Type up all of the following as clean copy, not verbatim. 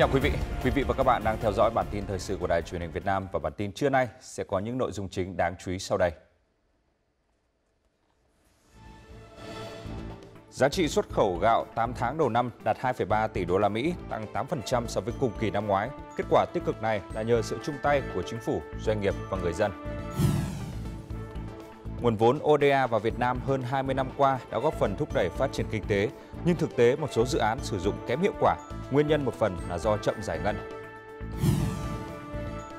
chào quý vị và các bạn đang theo dõi bản tin thời sự của Đài Truyền hình Việt Nam, và bản tin trưa nay sẽ có những nội dung chính đáng chú ý sau đây. Giá trị xuất khẩu gạo 8 tháng đầu năm đạt 2,3 tỷ đô la Mỹ, tăng 8% so với cùng kỳ năm ngoái. Kết quả tích cực này là nhờ sự chung tay của chính phủ, doanh nghiệp và người dân. Nguồn vốn ODA vào Việt Nam hơn 20 năm qua đã góp phần thúc đẩy phát triển kinh tế, nhưng thực tế một số dự án sử dụng kém hiệu quả, nguyên nhân một phần là do chậm giải ngân.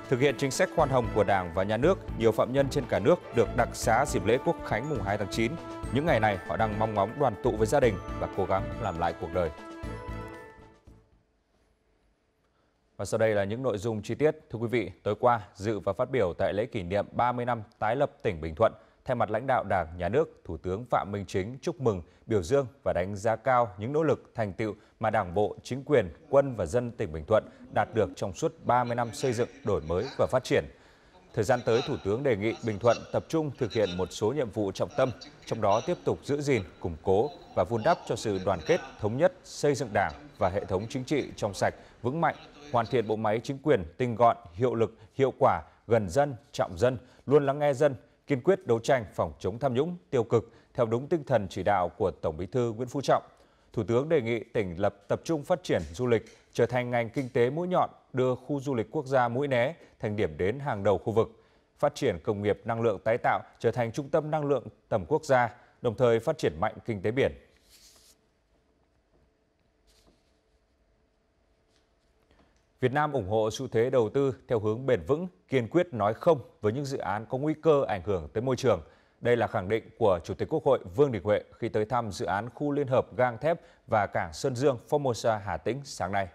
Thực hiện chính sách khoan hồng của Đảng và Nhà nước, nhiều phạm nhân trên cả nước được đặc xá dịp lễ Quốc khánh mùng 2 tháng 9. Những ngày này họ đang mong ngóng đoàn tụ với gia đình và cố gắng làm lại cuộc đời. Và sau đây là những nội dung chi tiết. Thưa quý vị, tối qua dự và phát biểu tại lễ kỷ niệm 30 năm tái lập tỉnh Bình Thuận, thay mặt lãnh đạo Đảng, Nhà nước, Thủ tướng Phạm Minh Chính chúc mừng, biểu dương và đánh giá cao những nỗ lực, thành tựu mà Đảng bộ, chính quyền, quân và dân tỉnh Bình Thuận đạt được trong suốt 30 năm xây dựng, đổi mới và phát triển. Thời gian tới, Thủ tướng đề nghị Bình Thuận tập trung thực hiện một số nhiệm vụ trọng tâm, trong đó tiếp tục giữ gìn, củng cố và vun đắp cho sự đoàn kết, thống nhất, xây dựng Đảng và hệ thống chính trị trong sạch, vững mạnh, hoàn thiện bộ máy chính quyền tinh gọn, hiệu lực, hiệu quả, gần dân, trọng dân, luôn lắng nghe dân, kiên quyết đấu tranh phòng chống tham nhũng tiêu cực theo đúng tinh thần chỉ đạo của Tổng Bí thư Nguyễn Phú Trọng. Thủ tướng đề nghị tỉnh tập trung phát triển du lịch, trở thành ngành kinh tế mũi nhọn, đưa khu du lịch quốc gia Mũi Né thành điểm đến hàng đầu khu vực, phát triển công nghiệp năng lượng tái tạo trở thành trung tâm năng lượng tầm quốc gia, đồng thời phát triển mạnh kinh tế biển. Việt Nam ủng hộ xu thế đầu tư theo hướng bền vững, kiên quyết nói không với những dự án có nguy cơ ảnh hưởng tới môi trường. Đây là khẳng định của Chủ tịch Quốc hội Vương Đình Huệ khi tới thăm dự án khu liên hợp gang thép và cảng Sơn Dương, Formosa Hà Tĩnh sáng nay.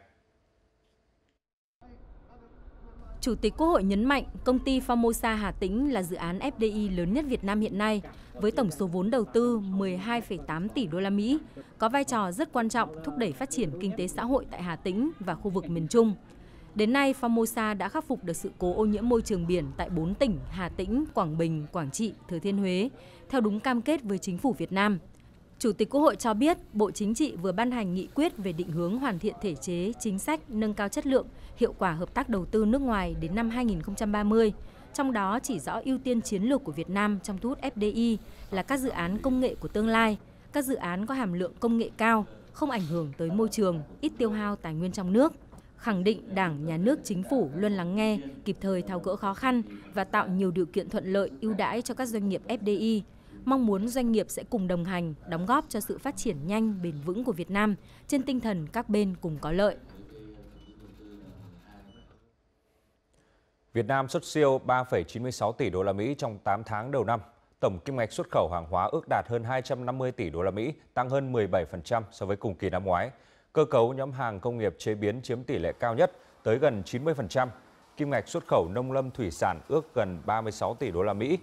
Chủ tịch Quốc hội nhấn mạnh công ty Formosa Hà Tĩnh là dự án FDI lớn nhất Việt Nam hiện nay, với tổng số vốn đầu tư 12,8 tỷ đô la Mỹ, có vai trò rất quan trọng thúc đẩy phát triển kinh tế xã hội tại Hà Tĩnh và khu vực miền Trung. Đến nay, Formosa đã khắc phục được sự cố ô nhiễm môi trường biển tại 4 tỉnh Hà Tĩnh, Quảng Bình, Quảng Trị, Thừa Thiên Huế, theo đúng cam kết với Chính phủ Việt Nam. Chủ tịch Quốc hội cho biết, Bộ Chính trị vừa ban hành nghị quyết về định hướng hoàn thiện thể chế, chính sách, nâng cao chất lượng, hiệu quả hợp tác đầu tư nước ngoài đến năm 2030. Trong đó chỉ rõ ưu tiên chiến lược của Việt Nam trong thu hút FDI là các dự án công nghệ của tương lai, các dự án có hàm lượng công nghệ cao, không ảnh hưởng tới môi trường, ít tiêu hao tài nguyên trong nước. Khẳng định Đảng, Nhà nước, Chính phủ luôn lắng nghe, kịp thời tháo gỡ khó khăn và tạo nhiều điều kiện thuận lợi, ưu đãi cho các doanh nghiệp FDI. Mong muốn doanh nghiệp sẽ cùng đồng hành, đóng góp cho sự phát triển nhanh, bền vững của Việt Nam trên tinh thần các bên cùng có lợi. Việt Nam xuất siêu 3,96 tỷ đô la Mỹ trong 8 tháng đầu năm. Tổng kim ngạch xuất khẩu hàng hóa ước đạt hơn 250 tỷ đô la Mỹ, tăng hơn 17% so với cùng kỳ năm ngoái. Cơ cấu nhóm hàng công nghiệp chế biến chiếm tỷ lệ cao nhất, tới gần 90%. Kim ngạch xuất khẩu nông lâm thủy sản ước gần 36 tỷ đô la Mỹ,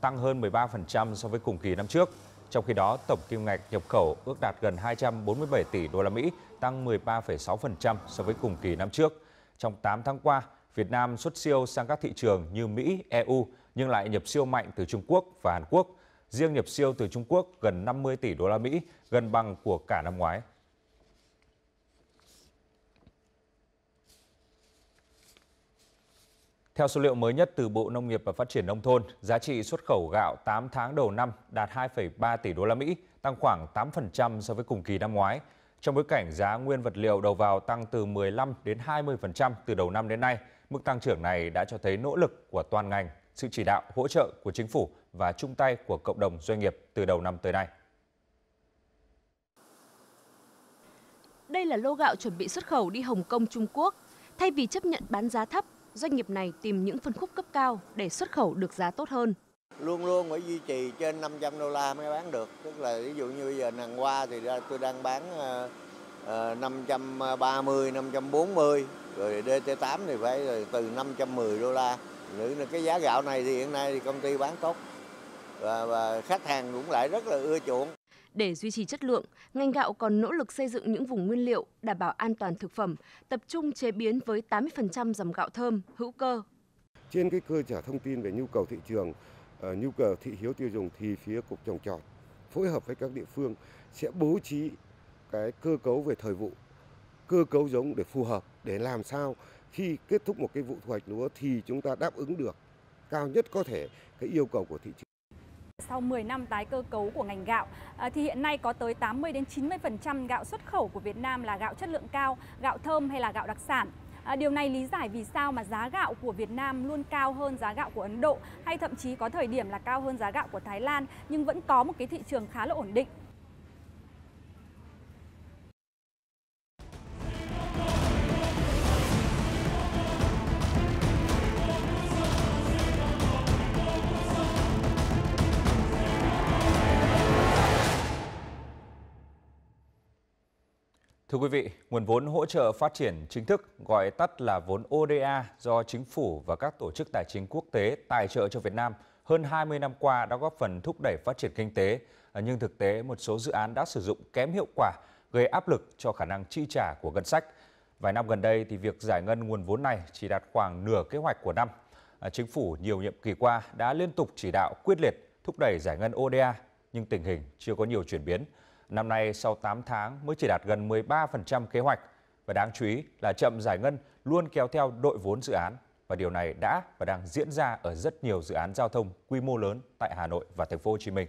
tăng hơn 13% so với cùng kỳ năm trước. Trong khi đó, tổng kim ngạch nhập khẩu ước đạt gần 247 tỷ đô la Mỹ, tăng 13,6% so với cùng kỳ năm trước. Trong 8 tháng qua, Việt Nam xuất siêu sang các thị trường như Mỹ, EU nhưng lại nhập siêu mạnh từ Trung Quốc và Hàn Quốc. Riêng nhập siêu từ Trung Quốc gần 50 tỷ đô la Mỹ, gần bằng của cả năm ngoái. Theo số liệu mới nhất từ Bộ Nông nghiệp và Phát triển Nông thôn, giá trị xuất khẩu gạo 8 tháng đầu năm đạt 2,3 tỷ đô la Mỹ, tăng khoảng 8% so với cùng kỳ năm ngoái. Trong bối cảnh giá nguyên vật liệu đầu vào tăng từ 15 đến 20% từ đầu năm đến nay, mức tăng trưởng này đã cho thấy nỗ lực của toàn ngành, sự chỉ đạo, hỗ trợ của chính phủ và chung tay của cộng đồng doanh nghiệp từ đầu năm tới nay. Đây là lô gạo chuẩn bị xuất khẩu đi Hồng Kông, Trung Quốc. Thay vì chấp nhận bán giá thấp, doanh nghiệp này tìm những phân khúc cấp cao để xuất khẩu được giá tốt hơn. Luôn luôn phải duy trì trên 500 đô la mới bán được. Tức là ví dụ như bây giờ nàng hoa thì tôi đang bán 530, 540, rồi DT8 thì phải từ 510 đô la. Nữa cái giá gạo này thì hiện nay thì công ty bán tốt và khách hàng cũng lại rất là ưa chuộng. Để duy trì chất lượng, ngành gạo còn nỗ lực xây dựng những vùng nguyên liệu đảm bảo an toàn thực phẩm, tập trung chế biến với 80% dòng gạo thơm, hữu cơ. Trên cái cơ sở thông tin về nhu cầu thị trường, nhu cầu thị hiếu tiêu dùng thì phía Cục Trồng trọt phối hợp với các địa phương sẽ bố trí cái cơ cấu về thời vụ cơ cấu giống để phù hợp, để làm sao khi kết thúc một cái vụ thu hoạch lúa thì chúng ta đáp ứng được cao nhất có thể cái yêu cầu của thị trường. Sau 10 năm tái cơ cấu của ngành gạo thì hiện nay có tới 80 đến 90% gạo xuất khẩu của Việt Nam là gạo chất lượng cao, gạo thơm hay là gạo đặc sản. Điều này lý giải vì sao mà giá gạo của Việt Nam luôn cao hơn giá gạo của Ấn Độ hay thậm chí có thời điểm là cao hơn giá gạo của Thái Lan, nhưng vẫn có một cái thị trường khá là ổn định. Thưa quý vị, nguồn vốn hỗ trợ phát triển chính thức, gọi tắt là vốn ODA do chính phủ và các tổ chức tài chính quốc tế tài trợ cho Việt Nam hơn 20 năm qua đã góp phần thúc đẩy phát triển kinh tế. Nhưng thực tế, một số dự án đã sử dụng kém hiệu quả, gây áp lực cho khả năng chi trả của ngân sách. Vài năm gần đây, thì việc giải ngân nguồn vốn này chỉ đạt khoảng nửa kế hoạch của năm. Chính phủ nhiều nhiệm kỳ qua đã liên tục chỉ đạo quyết liệt thúc đẩy giải ngân ODA, nhưng tình hình chưa có nhiều chuyển biến. Năm nay, sau 8 tháng mới chỉ đạt gần 13% kế hoạch, và đáng chú ý là chậm giải ngân luôn kéo theo đội vốn dự án, và điều này đã và đang diễn ra ở rất nhiều dự án giao thông quy mô lớn tại Hà Nội và thành phố Hồ Chí Minh.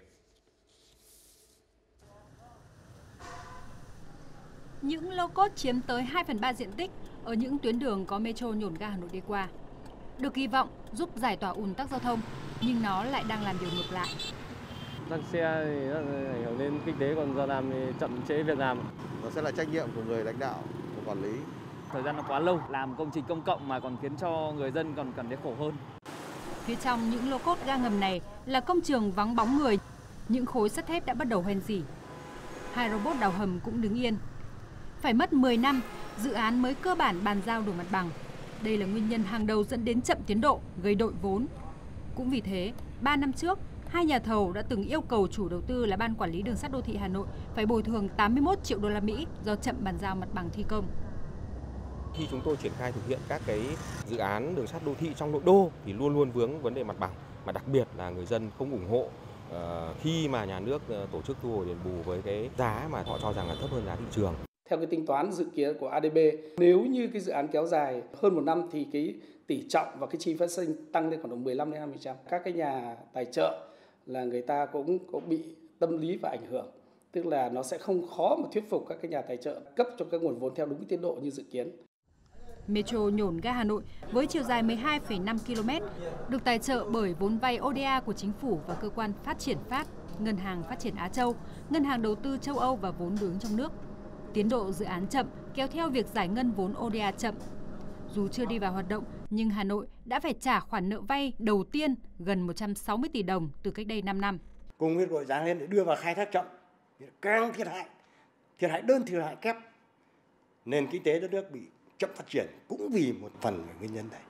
Những lô cốt chiếm tới 2/3 diện tích ở những tuyến đường có metro Nhổn Ga Hà Nội đi qua, được kỳ vọng giúp giải tỏa ùn tắc giao thông, nhưng nó lại đang làm điều ngược lại. Tăng xe thì nó ảnh hưởng đến kinh tế, còn giờ làm thì chậm trễ việc làm. Nó sẽ là trách nhiệm của người lãnh đạo, của quản lý. Thời gian nó quá lâu, làm công trình công cộng mà còn khiến cho người dân còn cảm thấy khổ hơn. Phía trong những lô cốt ga ngầm này là công trường vắng bóng người. Những khối sắt thép đã bắt đầu hoen rỉ. Hai robot đào hầm cũng đứng yên. Phải mất 10 năm, dự án mới cơ bản bàn giao đủ mặt bằng. Đây là nguyên nhân hàng đầu dẫn đến chậm tiến độ, gây đội vốn. Cũng vì thế, 3 năm trước, hai nhà thầu đã từng yêu cầu chủ đầu tư là Ban Quản lý Đường sắt Đô thị Hà Nội phải bồi thường 81 triệu đô la Mỹ do chậm bàn giao mặt bằng thi công. Khi chúng tôi triển khai thực hiện các cái dự án đường sắt đô thị trong nội đô thì luôn luôn vướng vấn đề mặt bằng, mà đặc biệt là người dân không ủng hộ khi mà nhà nước tổ chức thu hồi đền bù với cái giá mà họ cho rằng là thấp hơn giá thị trường. Theo cái tính toán dự kiến của ADB, nếu như cái dự án kéo dài hơn một năm thì cái tỷ trọng và cái chi phát sinh tăng lên khoảng 15-20%. Các cái nhà tài trợ là người ta cũng có bị tâm lý và ảnh hưởng, tức là nó sẽ không khó mà thuyết phục các cái nhà tài trợ cấp cho các nguồn vốn theo đúng tiến độ như dự kiến. Metro Nhổn Ga Hà Nội với chiều dài 12,5 km được tài trợ bởi vốn vay ODA của chính phủ và cơ quan phát triển Pháp, Ngân hàng Phát triển Á Châu, Ngân hàng Đầu tư Châu Âu và vốn đứng trong nước. Tiến độ dự án chậm kéo theo việc giải ngân vốn ODA chậm. Dù chưa đi vào hoạt động, nhưng Hà Nội đã phải trả khoản nợ vay đầu tiên gần 160 tỷ đồng từ cách đây 5 năm. Cùng với đội giá lên để đưa vào khai thác chậm, càng thiệt hại đơn, thiệt hại kép. Nền kinh tế đất nước bị chậm phát triển cũng vì một phần là nguyên nhân này.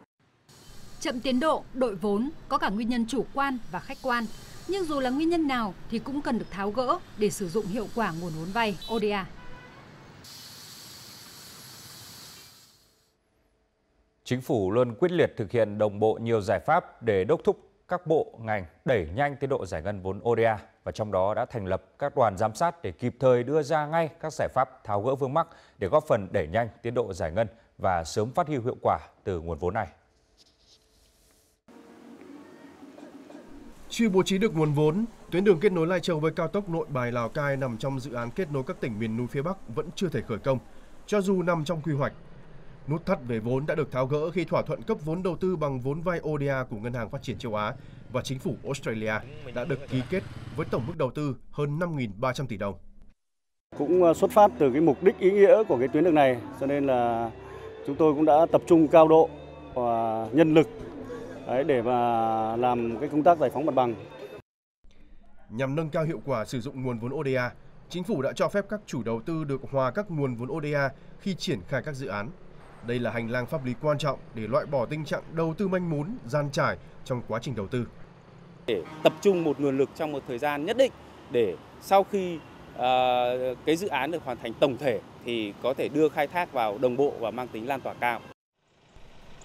Chậm tiến độ, đội vốn có cả nguyên nhân chủ quan và khách quan. Nhưng dù là nguyên nhân nào thì cũng cần được tháo gỡ để sử dụng hiệu quả nguồn vốn vay ODA. Chính phủ luôn quyết liệt thực hiện đồng bộ nhiều giải pháp để đốc thúc các bộ ngành đẩy nhanh tiến độ giải ngân vốn ODA, và trong đó đã thành lập các đoàn giám sát để kịp thời đưa ra ngay các giải pháp tháo gỡ vướng mắc để góp phần đẩy nhanh tiến độ giải ngân và sớm phát huy hiệu quả từ nguồn vốn này. Chưa bố trí được nguồn vốn, tuyến đường kết nối Lai Châu với cao tốc Nội Bài - Lào Cai nằm trong dự án kết nối các tỉnh miền núi phía Bắc vẫn chưa thể khởi công, cho dù nằm trong quy hoạch. Nút thắt về vốn đã được tháo gỡ khi thỏa thuận cấp vốn đầu tư bằng vốn vay ODA của Ngân hàng Phát triển Châu Á và Chính phủ Australia đã được ký kết với tổng mức đầu tư hơn 5.300 tỷ đồng. Cũng xuất phát từ cái mục đích ý nghĩa của cái tuyến đường này, cho nên là chúng tôi cũng đã tập trung cao độ và nhân lực để mà làm cái công tác giải phóng mặt bằng. Nhằm nâng cao hiệu quả sử dụng nguồn vốn ODA, Chính phủ đã cho phép các chủ đầu tư được hòa các nguồn vốn ODA khi triển khai các dự án. Đây là hành lang pháp lý quan trọng để loại bỏ tình trạng đầu tư manh mún, gian trải trong quá trình đầu tư. Để tập trung một nguồn lực trong một thời gian nhất định để sau khi cái dự án được hoàn thành tổng thể thì có thể đưa khai thác vào đồng bộ và mang tính lan tỏa cao.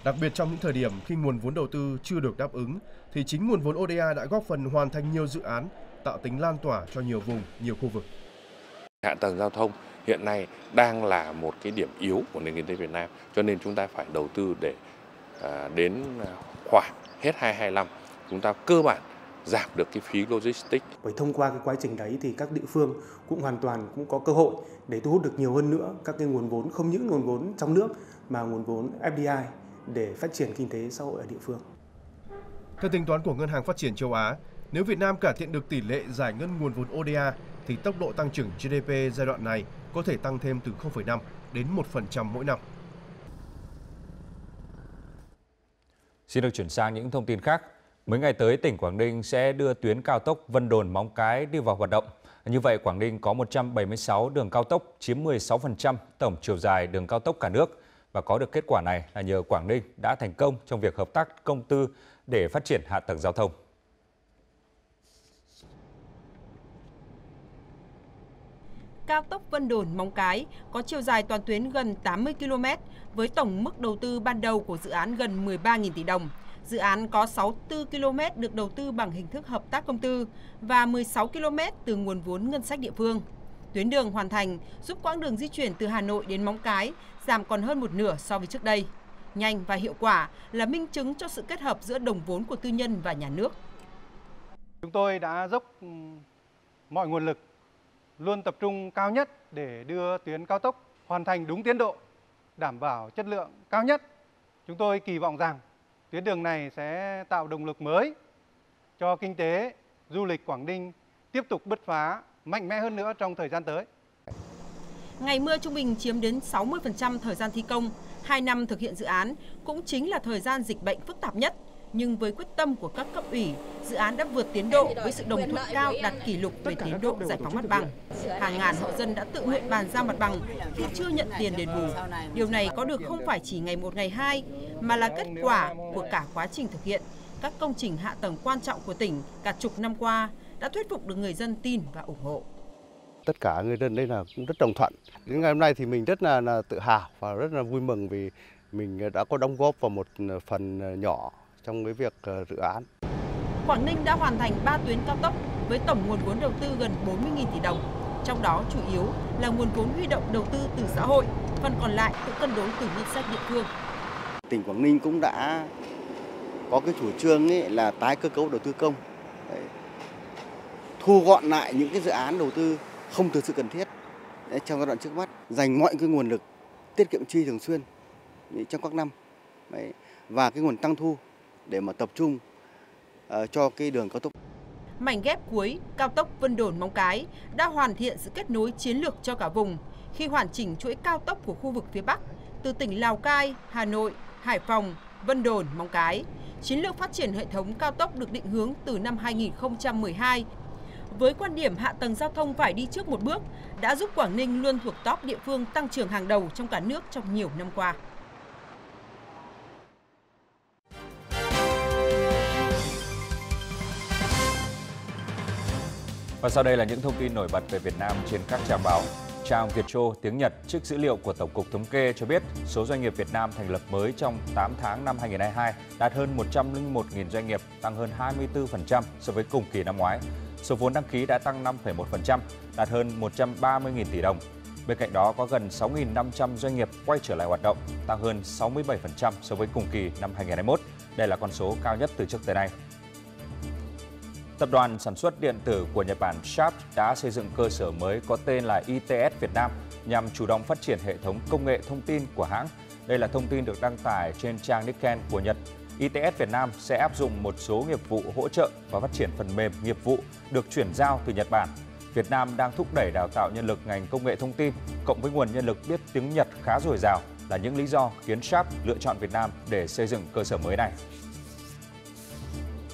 Đặc biệt trong những thời điểm khi nguồn vốn đầu tư chưa được đáp ứng thì chính nguồn vốn ODA đã góp phần hoàn thành nhiều dự án, tạo tính lan tỏa cho nhiều vùng, nhiều khu vực. Hạ tầng giao thông hiện nay đang là một cái điểm yếu của nền kinh tế Việt Nam, cho nên chúng ta phải đầu tư để đến khoảng hết 2025 chúng ta cơ bản giảm được cái phí logistics. Bởi thông qua cái quá trình đấy thì các địa phương cũng hoàn toàn cũng có cơ hội để thu hút được nhiều hơn nữa các cái nguồn vốn, không những nguồn vốn trong nước mà nguồn vốn FDI để phát triển kinh tế xã hội ở địa phương. Theo tính toán của Ngân hàng Phát triển châu Á, nếu Việt Nam cải thiện được tỷ lệ giải ngân nguồn vốn ODA thì tốc độ tăng trưởng GDP giai đoạn này có thể tăng thêm từ 0,5 đến 1% mỗi năm. Xin được chuyển sang những thông tin khác. Mấy ngày tới, tỉnh Quảng Ninh sẽ đưa tuyến cao tốc Vân Đồn-Móng Cái đi vào hoạt động. Như vậy, Quảng Ninh có 176 đường cao tốc, chiếm 16% tổng chiều dài đường cao tốc cả nước. Và có được kết quả này là nhờ Quảng Ninh đã thành công trong việc hợp tác công tư để phát triển hạ tầng giao thông. Cao tốc Vân Đồn-Móng Cái có chiều dài toàn tuyến gần 80 km với tổng mức đầu tư ban đầu của dự án gần 13.000 tỷ đồng. Dự án có 64 km được đầu tư bằng hình thức hợp tác công tư và 16 km từ nguồn vốn ngân sách địa phương. Tuyến đường hoàn thành giúp quãng đường di chuyển từ Hà Nội đến Móng Cái giảm còn hơn một nửa so với trước đây. Nhanh và hiệu quả là minh chứng cho sự kết hợp giữa đồng vốn của tư nhân và nhà nước. Chúng tôi đã dốc mọi nguồn lực, luôn tập trung cao nhất để đưa tuyến cao tốc hoàn thành đúng tiến độ, đảm bảo chất lượng cao nhất. Chúng tôi kỳ vọng rằng tuyến đường này sẽ tạo động lực mới cho kinh tế, du lịch Quảng Ninh tiếp tục bứt phá mạnh mẽ hơn nữa trong thời gian tới. Ngày mưa trung bình chiếm đến 60% thời gian thi công, 2 năm thực hiện dự án cũng chính là thời gian dịch bệnh phức tạp nhất. Nhưng với quyết tâm của các cấp ủy, dự án đã vượt tiến độ với sự đồng thuận cao đạt kỷ lục về tiến độ giải phóng mặt bằng. Hàng ngàn hộ dân đã tự nguyện bàn giao mặt bằng khi chưa nhận tiền đền bù. Điều này có được không phải chỉ ngày một ngày hai, mà là kết quả của cả quá trình thực hiện. Các công trình hạ tầng quan trọng của tỉnh cả chục năm qua đã thuyết phục được người dân tin và ủng hộ. Tất cả người dân đây là cũng rất đồng thuận. Đến ngày hôm nay thì mình rất là tự hào và rất là vui mừng vì mình đã có đóng góp vào một phần nhỏ trong cái việc dự án. Quảng Ninh đã hoàn thành 3 tuyến cao tốc với tổng nguồn vốn đầu tư gần 40.000 tỷ đồng. Trong đó chủ yếu là nguồn vốn huy động đầu tư từ xã hội, phần còn lại cũng cân đối từ ngân sách địa phương. Tỉnh Quảng Ninh cũng đã có cái chủ trương ấy là tái cơ cấu đầu tư công. Đấy. Thu gọn lại những cái dự án đầu tư không thực sự cần thiết. Đấy, trong giai đoạn trước mắt, dành mọi cái nguồn lực tiết kiệm chi thường xuyên trong các năm. Đấy. Và cái nguồn tăng thu để mà tập trung cho cái đường cao tốc. Mảnh ghép cuối cao tốc Vân Đồn-Móng Cái đã hoàn thiện sự kết nối chiến lược cho cả vùng khi hoàn chỉnh chuỗi cao tốc của khu vực phía Bắc từ tỉnh Lào Cai, Hà Nội, Hải Phòng, Vân Đồn-Móng Cái. Chiến lược phát triển hệ thống cao tốc được định hướng từ năm 2012 với quan điểm hạ tầng giao thông phải đi trước một bước đã giúp Quảng Ninh luôn thuộc top địa phương tăng trưởng hàng đầu trong cả nước trong nhiều năm qua. Và sau đây là những thông tin nổi bật về Việt Nam trên các trang báo. Trang Vietcho tiếng Nhật trích dữ liệu của Tổng cục Thống kê cho biết số doanh nghiệp Việt Nam thành lập mới trong 8 tháng năm 2022 đạt hơn 101.000 doanh nghiệp, tăng hơn 24% so với cùng kỳ năm ngoái. Số vốn đăng ký đã tăng 5,1%, đạt hơn 130.000 tỷ đồng. Bên cạnh đó có gần 6.500 doanh nghiệp quay trở lại hoạt động, tăng hơn 67% so với cùng kỳ năm 2021. Đây là con số cao nhất từ trước tới nay. Tập đoàn sản xuất điện tử của Nhật Bản Sharp đã xây dựng cơ sở mới có tên là ITS Việt Nam nhằm chủ động phát triển hệ thống công nghệ thông tin của hãng. Đây là thông tin được đăng tải trên trang Nikkei của Nhật. ITS Việt Nam sẽ áp dụng một số nghiệp vụ hỗ trợ và phát triển phần mềm nghiệp vụ được chuyển giao từ Nhật Bản. Việt Nam đang thúc đẩy đào tạo nhân lực ngành công nghệ thông tin, cộng với nguồn nhân lực biết tiếng Nhật khá dồi dào là những lý do khiến Sharp lựa chọn Việt Nam để xây dựng cơ sở mới này.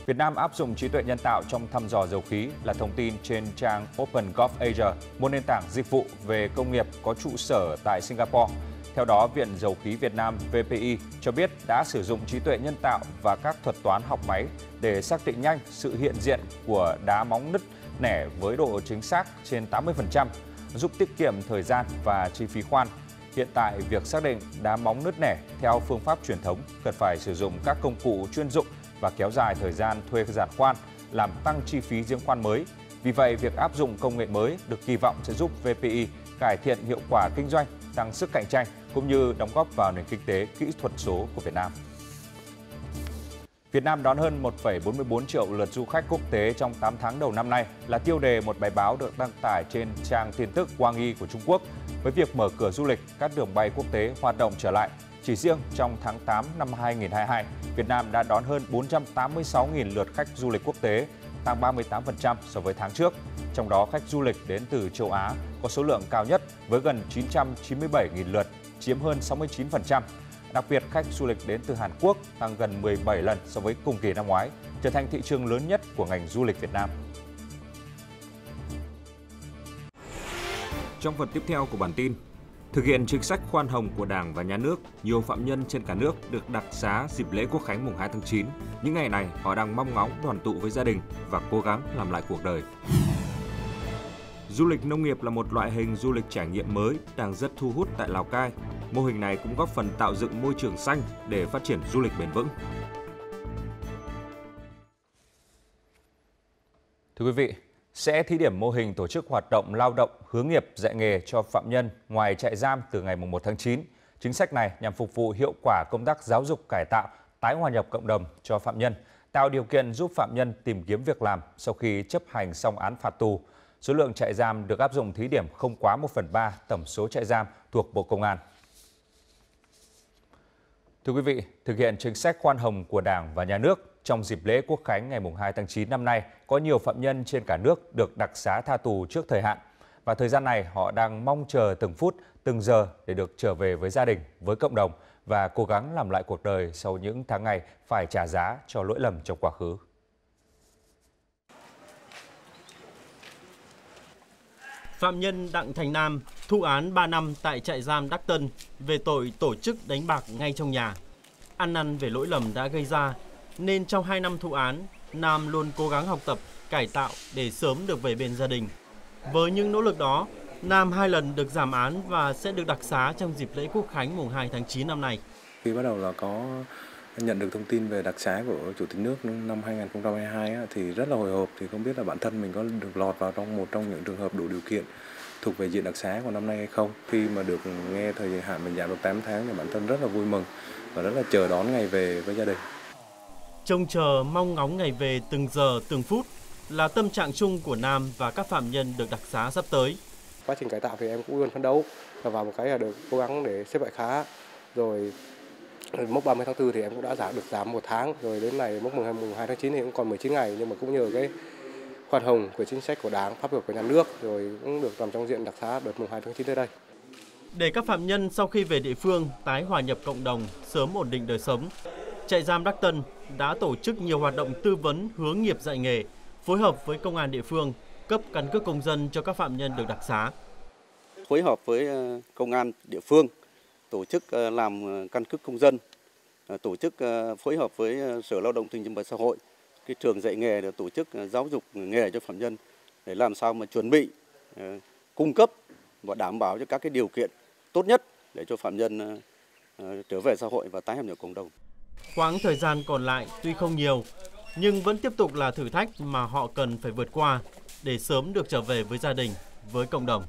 Việt Nam áp dụng trí tuệ nhân tạo trong thăm dò dầu khí là thông tin trên trang OpenGov Asia, một nền tảng dịch vụ về công nghiệp có trụ sở tại Singapore. Theo đó, Viện Dầu khí Việt Nam VPI cho biết đã sử dụng trí tuệ nhân tạo và các thuật toán học máy để xác định nhanh sự hiện diện của đá móng nứt nẻ với độ chính xác trên 80%, giúp tiết kiệm thời gian và chi phí khoan. Hiện tại, việc xác định đá móng nứt nẻ theo phương pháp truyền thống cần phải sử dụng các công cụ chuyên dụng và kéo dài thời gian thuê giản khoan, làm tăng chi phí giếng khoan mới. Vì vậy, việc áp dụng công nghệ mới được kỳ vọng sẽ giúp VPI cải thiện hiệu quả kinh doanh, tăng sức cạnh tranh cũng như đóng góp vào nền kinh tế kỹ thuật số của Việt Nam. Việt Nam đón hơn 1,44 triệu lượt du khách quốc tế trong 8 tháng đầu năm nay là tiêu đề một bài báo được đăng tải trên trang tin tức Quang Y của Trung Quốc. Với việc mở cửa du lịch, các đường bay quốc tế hoạt động trở lại, chỉ riêng trong tháng 8 năm 2022, Việt Nam đã đón hơn 486.000 lượt khách du lịch quốc tế, tăng 38% so với tháng trước. Trong đó, khách du lịch đến từ châu Á có số lượng cao nhất với gần 997.000 lượt, chiếm hơn 69%. Đặc biệt, khách du lịch đến từ Hàn Quốc tăng gần 17 lần so với cùng kỳ năm ngoái, trở thành thị trường lớn nhất của ngành du lịch Việt Nam. Trong phần tiếp theo của bản tin, thực hiện chính sách khoan hồng của Đảng và Nhà nước, nhiều phạm nhân trên cả nước được đặc xá dịp lễ Quốc khánh mùng 2 tháng 9. Những ngày này, họ đang mong ngóng đoàn tụ với gia đình và cố gắng làm lại cuộc đời. Du lịch nông nghiệp là một loại hình du lịch trải nghiệm mới đang rất thu hút tại Lào Cai. Mô hình này cũng góp phần tạo dựng môi trường xanh để phát triển du lịch bền vững. Thưa quý vị, sẽ thí điểm mô hình tổ chức hoạt động lao động hướng nghiệp dạy nghề cho phạm nhân ngoài trại giam từ ngày 1 tháng 9. Chính sách này nhằm phục vụ hiệu quả công tác giáo dục cải tạo, tái hòa nhập cộng đồng cho phạm nhân, tạo điều kiện giúp phạm nhân tìm kiếm việc làm sau khi chấp hành xong án phạt tù. Số lượng trại giam được áp dụng thí điểm không quá 1/3 tổng số trại giam thuộc Bộ Công an. Thưa quý vị, thực hiện chính sách khoan hồng của Đảng và Nhà nước, trong dịp lễ Quốc khánh ngày 2 tháng 9 năm nay, có nhiều phạm nhân trên cả nước được đặc xá tha tù trước thời hạn. Và thời gian này, họ đang mong chờ từng phút, từng giờ để được trở về với gia đình, với cộng đồng và cố gắng làm lại cuộc đời sau những tháng ngày phải trả giá cho lỗi lầm trong quá khứ. Phạm nhân Đặng Thành Nam thụ án 3 năm tại trại giam Đắc Tân về tội tổ chức đánh bạc ngay trong nhà. Ăn năn về lỗi lầm đã gây ra, nên trong 2 năm thụ án, Nam luôn cố gắng học tập, cải tạo để sớm được về bên gia đình. Với những nỗ lực đó, Nam 2 lần được giảm án và sẽ được đặc xá trong dịp lễ Quốc khánh mùng 2 tháng 9 năm nay. Khi bắt đầu là có nhận được thông tin về đặc xá của Chủ tịch nước năm 2022 thì rất là hồi hộp, thì không biết là bản thân mình có được lọt vào trong một trong những trường hợp đủ điều kiện thuộc về diện đặc xá của năm nay hay không. Khi mà được nghe thời hạn mình giảm được 8 tháng thì bản thân rất là vui mừng và rất là chờ đón ngày về với gia đình. Trông chờ mong ngóng ngày về từng giờ từng phút là tâm trạng chung của Nam và các phạm nhân được đặc xá sắp tới. Quá trình cải tạo thì em cũng luôn phấn đấu và vào một cái là được cố gắng để xếp loại khá. Rồi mốc 30 tháng 4 thì em cũng đã giảm 1 tháng, rồi đến này mốc mùng 2 tháng 9 thì cũng còn 19 ngày, nhưng mà cũng nhờ cái khoan hồng của chính sách của Đảng, pháp luật của Nhà nước rồi cũng được nằm trong diện đặc xá đợt mùng 2 tháng 9 tới đây. Để các phạm nhân sau khi về địa phương tái hòa nhập cộng đồng, sớm ổn định đời sống, trại giam Đắc Tân đã tổ chức nhiều hoạt động tư vấn hướng nghiệp dạy nghề, phối hợp với công an địa phương cấp căn cước công dân cho các phạm nhân được đặc xá. Phối hợp với công an địa phương tổ chức làm căn cước công dân, tổ chức phối hợp với Sở Lao động Thương binh và Xã hội, cái trường dạy nghề để tổ chức giáo dục nghề cho phạm nhân để làm sao mà chuẩn bị, cung cấp và đảm bảo cho các cái điều kiện tốt nhất để cho phạm nhân trở về xã hội và tái hòa nhập cộng đồng. Quãng thời gian còn lại tuy không nhiều, nhưng vẫn tiếp tục là thử thách mà họ cần phải vượt qua để sớm được trở về với gia đình, với cộng đồng.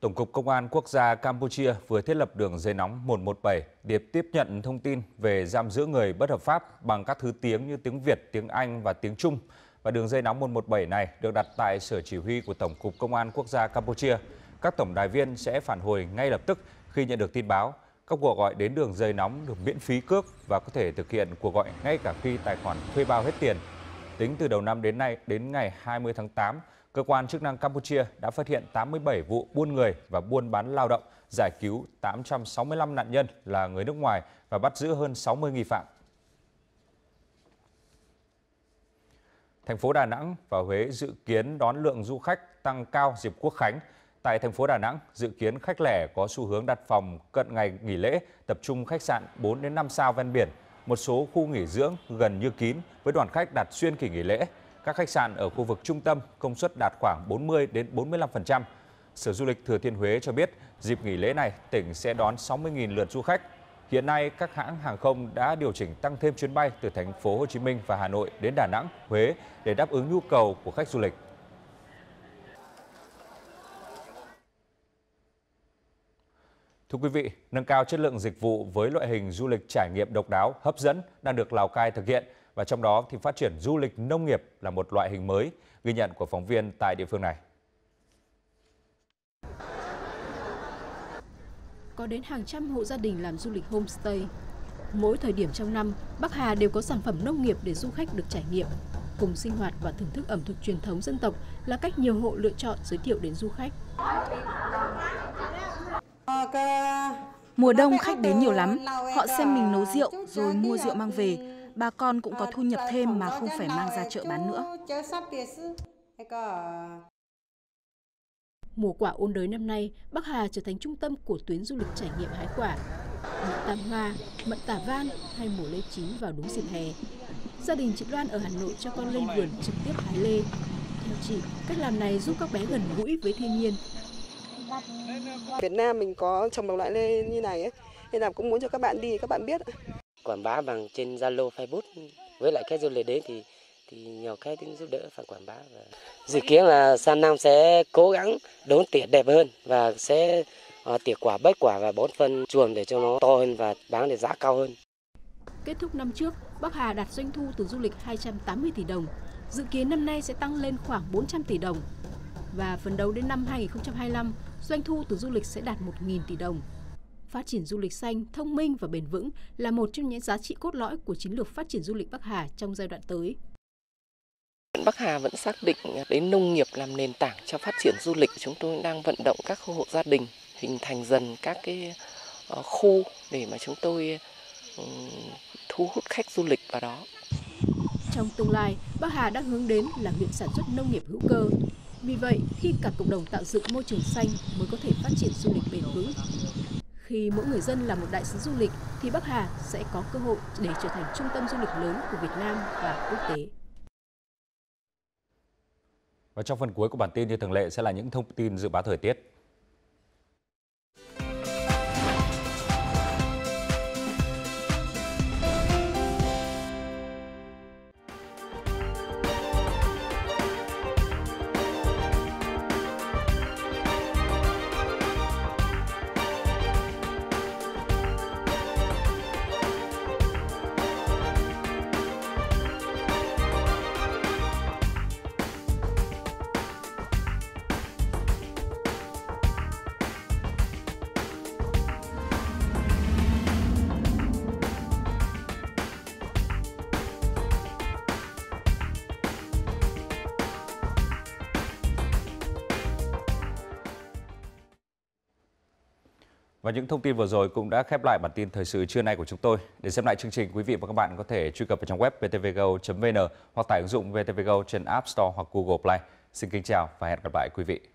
Tổng cục Công an Quốc gia Campuchia vừa thiết lập đường dây nóng 117 để tiếp nhận thông tin về giam giữ người bất hợp pháp bằng các thứ tiếng như tiếng Việt, tiếng Anh và tiếng Trung. Và đường dây nóng 117 này được đặt tại Sở Chỉ huy của Tổng cục Công an Quốc gia Campuchia. Các tổng đài viên sẽ phản hồi ngay lập tức khi nhận được tin báo. Các cuộc gọi đến đường dây nóng được miễn phí cước và có thể thực hiện cuộc gọi ngay cả khi tài khoản thuê bao hết tiền. Tính từ đầu năm đến nay, đến ngày 20 tháng 8, cơ quan chức năng Campuchia đã phát hiện 87 vụ buôn người và buôn bán lao động, giải cứu 865 nạn nhân là người nước ngoài và bắt giữ hơn 60 nghi phạm. Thành phố Đà Nẵng và Huế dự kiến đón lượng du khách tăng cao dịp Quốc khánh. Tại thành phố Đà Nẵng, dự kiến khách lẻ có xu hướng đặt phòng cận ngày nghỉ lễ, tập trung khách sạn 4 đến 5 sao ven biển, một số khu nghỉ dưỡng gần như kín với đoàn khách đặt xuyên kỳ nghỉ lễ. Các khách sạn ở khu vực trung tâm công suất đạt khoảng 40 đến 45%. Sở Du lịch Thừa Thiên Huế cho biết, dịp nghỉ lễ này tỉnh sẽ đón 60.000 lượt du khách. Hiện nay, các hãng hàng không đã điều chỉnh tăng thêm chuyến bay từ thành phố Hồ Chí Minh và Hà Nội đến Đà Nẵng, Huế để đáp ứng nhu cầu của khách du lịch. Thưa quý vị, nâng cao chất lượng dịch vụ với loại hình du lịch trải nghiệm độc đáo, hấp dẫn đang được Lào Cai thực hiện, và trong đó thì phát triển du lịch nông nghiệp là một loại hình mới, ghi nhận của phóng viên tại địa phương này. Có đến hàng trăm hộ gia đình làm du lịch homestay. Mỗi thời điểm trong năm, Bắc Hà đều có sản phẩm nông nghiệp để du khách được trải nghiệm. Cùng sinh hoạt và thưởng thức ẩm thực truyền thống dân tộc là cách nhiều hộ lựa chọn giới thiệu đến du khách. Mùa đông khách đến nhiều lắm, họ xem mình nấu rượu rồi mua rượu mang về. Bà con cũng có thu nhập thêm mà không phải mang ra chợ bán nữa. Mùa quả ôn đới năm nay, Bắc Hà trở thành trung tâm của tuyến du lịch trải nghiệm hái quả. Mận tam hoa, mận tả van hay mùa lê chín vào đúng dịp hè. Gia đình chị Loan ở Hà Nội cho con lên vườn trực tiếp hái lê. Theo chị, cách làm này giúp các bé gần gũi với thiên nhiên. Việt Nam mình có trồng một loại lê như này ấy, nên là cũng muốn cho các bạn đi, các bạn biết. Quảng bá bằng trên Zalo, Facebook với lại khách du lịch đến thì nhiều khách cũng giúp đỡ phần quảng bá. Dự kiến là sang năm sẽ cố gắng đốn tỉa đẹp hơn và sẽ tỉa quả, bách quả và bón phân chuồng để cho nó to hơn và bán được giá cao hơn. Kết thúc năm trước, Bắc Hà đạt doanh thu từ du lịch 280 tỷ đồng. Dự kiến năm nay sẽ tăng lên khoảng 400 tỷ đồng. Và phấn đấu đến năm 2025, doanh thu từ du lịch sẽ đạt 1.000 tỷ đồng. Phát triển du lịch xanh, thông minh và bền vững là một trong những giá trị cốt lõi của chiến lược phát triển du lịch Bắc Hà trong giai đoạn tới. Bắc Hà vẫn xác định lấy nông nghiệp làm nền tảng cho phát triển du lịch. Chúng tôi đang vận động các hộ gia đình hình thành dần các cái khu để mà chúng tôi thu hút khách du lịch vào đó. Trong tương lai, Bắc Hà đang hướng đến là huyện sản xuất nông nghiệp hữu cơ. Vì vậy, khi cả cộng đồng tạo dựng môi trường xanh mới có thể phát triển du lịch bền vững. Khi mỗi người dân là một đại sứ du lịch, thì Bắc Hà sẽ có cơ hội để trở thành trung tâm du lịch lớn của Việt Nam và quốc tế. Và trong phần cuối của bản tin như thường lệ sẽ là những thông tin dự báo thời tiết. Và những thông tin vừa rồi cũng đã khép lại bản tin thời sự trưa nay của chúng tôi. Để xem lại chương trình, quý vị và các bạn có thể truy cập vào trang web vtvgo.vn hoặc tải ứng dụng VTVgo trên App Store hoặc Google Play. Xin kính chào và hẹn gặp lại quý vị.